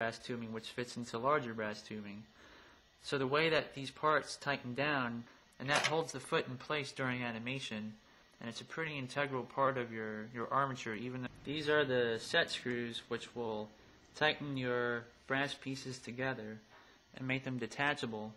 brass tubing, which fits into larger brass tubing. So the way that these parts tighten down, and that holds the foot in place during animation, and it's a pretty integral part of your armature. Even though these are the set screws, which will tighten your brass pieces together and make them detachable.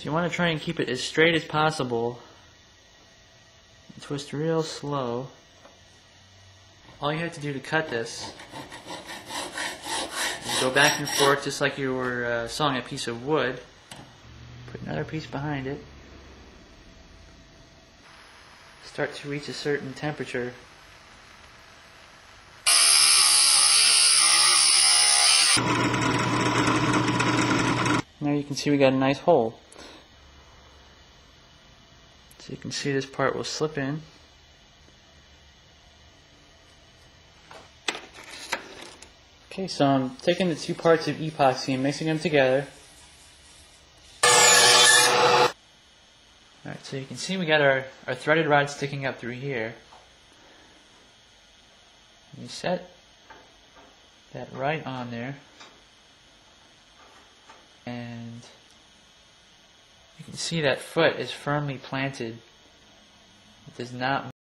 So you want to try and keep it as straight as possible. And twist real slow. All you have to do to cut this is go back and forth just like you were sawing a piece of wood. Put another piece behind it. Start to reach a certain temperature. Now you can see we got a nice hole. So you can see this part will slip in. Okay, so I'm taking the two parts of epoxy and mixing them together. Alright, so you can see we got our threaded rod sticking up through here. And you set that right on there. And you can see that foot is firmly planted. It does not move.